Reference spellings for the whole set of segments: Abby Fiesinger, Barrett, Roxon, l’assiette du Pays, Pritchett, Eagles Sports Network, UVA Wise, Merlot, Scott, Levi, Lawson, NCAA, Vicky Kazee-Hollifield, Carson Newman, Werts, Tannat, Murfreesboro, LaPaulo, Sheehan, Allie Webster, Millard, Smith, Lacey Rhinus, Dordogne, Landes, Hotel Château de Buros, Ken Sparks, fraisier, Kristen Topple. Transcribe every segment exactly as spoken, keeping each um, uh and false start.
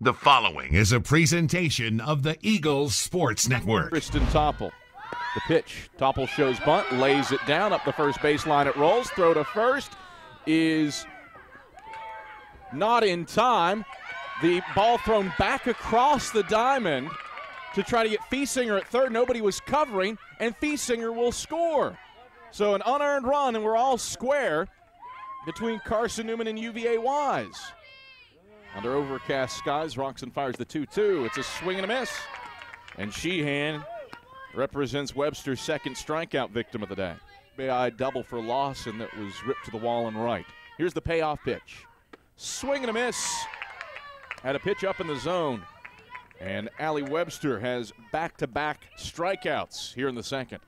The following is a presentation of the Eagles Sports Network. Kristen Topple, the pitch. Topple shows bunt, lays it down, up the first baseline, it rolls. Throw to first is not in time. The ball thrown back across the diamond to try to get Fiesinger at third. Nobody was covering, and Fiesinger will score. So an unearned run, and we're all square between Carson Newman and U V A Wise. Under overcast skies, Roxon fires the two two. It's a swing and a miss. And Sheehan represents Webster's second strikeout victim of the day. B I double for Lawson that was ripped to the wall and right. Here's the payoff pitch. Swing and a miss. Had a pitch up in the zone. And Allie Webster has back-to-back strikeouts here in the second.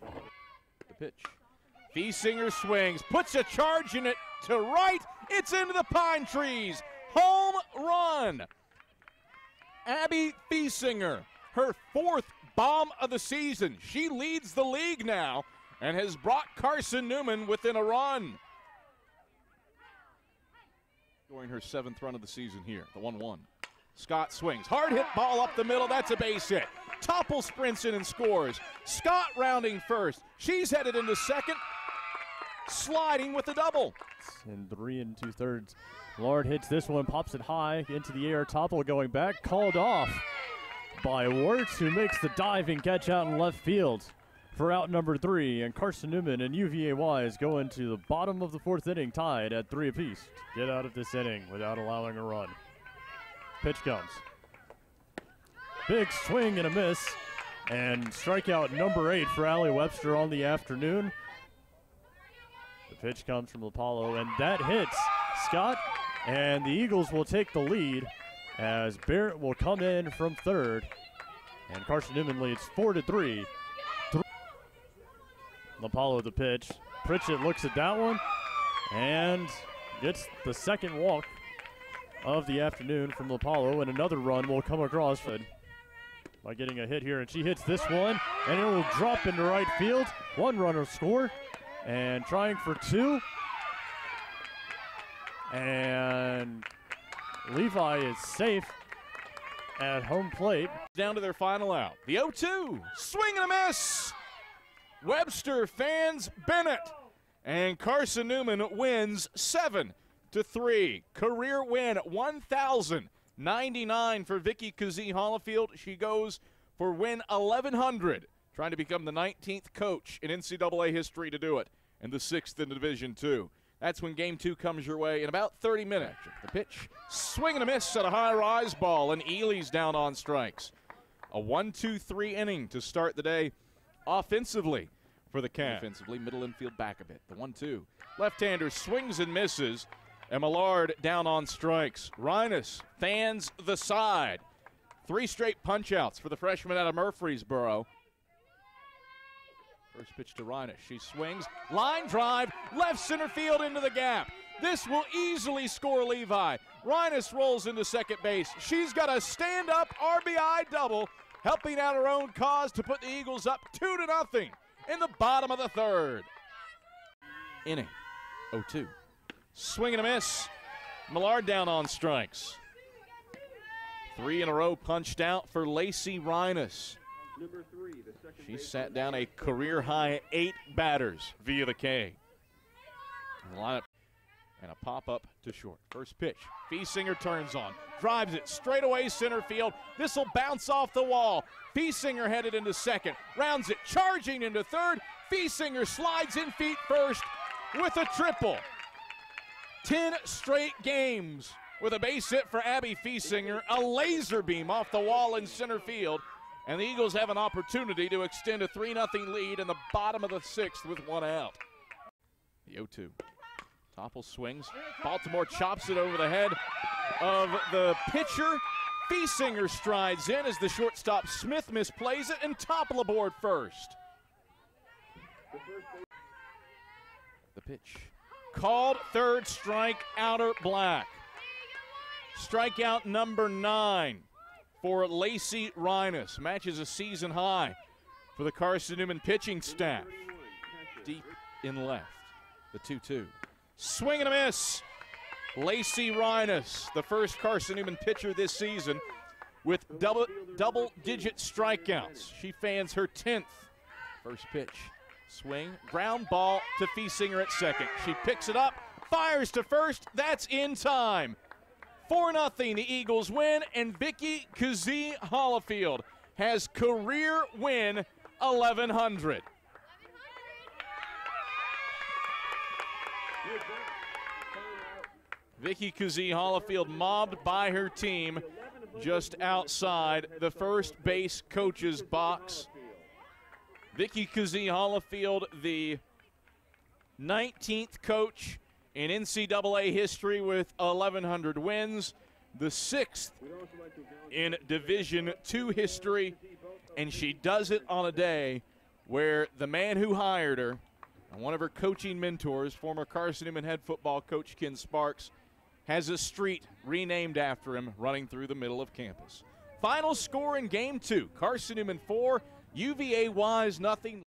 The pitch. Fiesinger swings, puts a charge in it to right. It's into the pine trees. Home run. Abby Fiesinger, her fourth bomb of the season. She leads the league now and has brought Carson Newman within a run. Scoring her seventh run of the season here, the one one. Scott swings, hard hit ball up the middle, that's a base hit. Topple sprints in and scores. Scott rounding first, she's headed into second, sliding with a double. And three and two thirds. Millard hits this one, pops it high into the air. Topple going back, called off by Werts, who makes the diving catch out in left field for out number three. And Carson Newman and U V A Wise go into the bottom of the fourth inning, tied at three apiece. Get out of this inning without allowing a run. Pitch comes. Big swing and a miss. And strikeout number eight for Allie Webster on the afternoon. The pitch comes from LaPaulo, and that hits Scott. And the Eagles will take the lead as Barrett will come in from third. And Carson Newman leads four to three. Three. LaPaulo the pitch. Pritchett looks at that one and gets the second walk of the afternoon from LaPaulo, and another run will come across by getting a hit here, and she hits this one, and it will drop into right field. One runner score, and trying for two, and Levi is safe at home plate. Down to their final out, the oh two, swing and a miss. Webster fans Bennett, and Carson Newman wins seven to three, career win, one thousand ninety-nine for Vicky Kazee-Hollifield. She goes for win eleven hundred, trying to become the nineteenth coach in N C double A history to do it, and the sixth in Division two. That's when game two comes your way in about thirty minutes. The pitch, swing and a miss at a high-rise ball, and Ely's down on strikes. A one two three inning to start the day offensively for the Cavs. Offensively, middle infield back a bit, the one two. Left-hander swings and misses. And Millard down on strikes. Rhinus fans the side. Three straight punch-outs for the freshman out of Murfreesboro. First pitch to Rhinus. She swings. Line drive. Left center field into the gap. This will easily score Levi. Rhinus rolls into second base. She's got a stand-up R B I double, helping out her own cause to put the Eagles up two to nothing in the bottom of the third. Inning, oh two. Swing and a miss. Millard down on strikes. Three in a row punched out for Lacey Rhinus. Number three, the second she sat down a career-high eight batters via the K. And lineup and a pop-up to short. First pitch. Fiesinger turns on. Drives it straight away center field. This will bounce off the wall. Fiesinger headed into second. Rounds it, charging into third. Fiesinger slides in feet first with a triple. ten straight games with a base hit for Abby Fiesinger, a laser beam off the wall in center field, and the Eagles have an opportunity to extend a three nothing lead in the bottom of the sixth with one out. The oh two. Topple swings. Baltimore chops it over the head of the pitcher. Fiesinger strides in as the shortstop Smith misplays it, and Topple aboard first. The pitch. Called, third strike, outer black. Strikeout number nine for Lacey Rhinus. Matches a season high for the Carson Newman pitching staff. Deep in left, the two two. Swing and a miss. Lacey Rhinus, the first Carson Newman pitcher this season with double, double-digit strikeouts. She fans her tenth. First pitch, swing, ground ball to Fiesinger at second. She picks it up, fires to first. That's in time. four nothing, the Eagles win, and Vicky Kazee-Hollifield has career win eleven hundred. Vicky Kazee-Hollifield mobbed by her team just outside the first base coach's box. Vicky Kazee-Hollifield, the nineteenth coach in N C double A history with eleven hundred wins, the sixth in Division two history, and she does it on a day where the man who hired her, and one of her coaching mentors, former Carson Newman head football coach Ken Sparks, has a street renamed after him running through the middle of campus. Final score in game two, Carson Newman four, U V A Wise nothing.